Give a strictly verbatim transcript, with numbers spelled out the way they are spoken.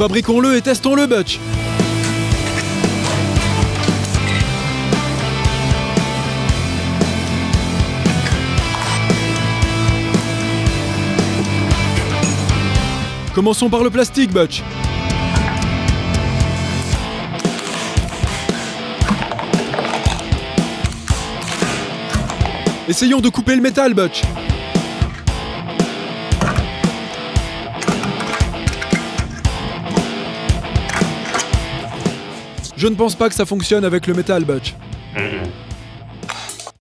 Fabriquons-le et testons-le, Butch! Commençons par le plastique, Butch. Essayons de couper le métal, Butch. Je ne pense pas que ça fonctionne avec le métal, Butch. Mmh.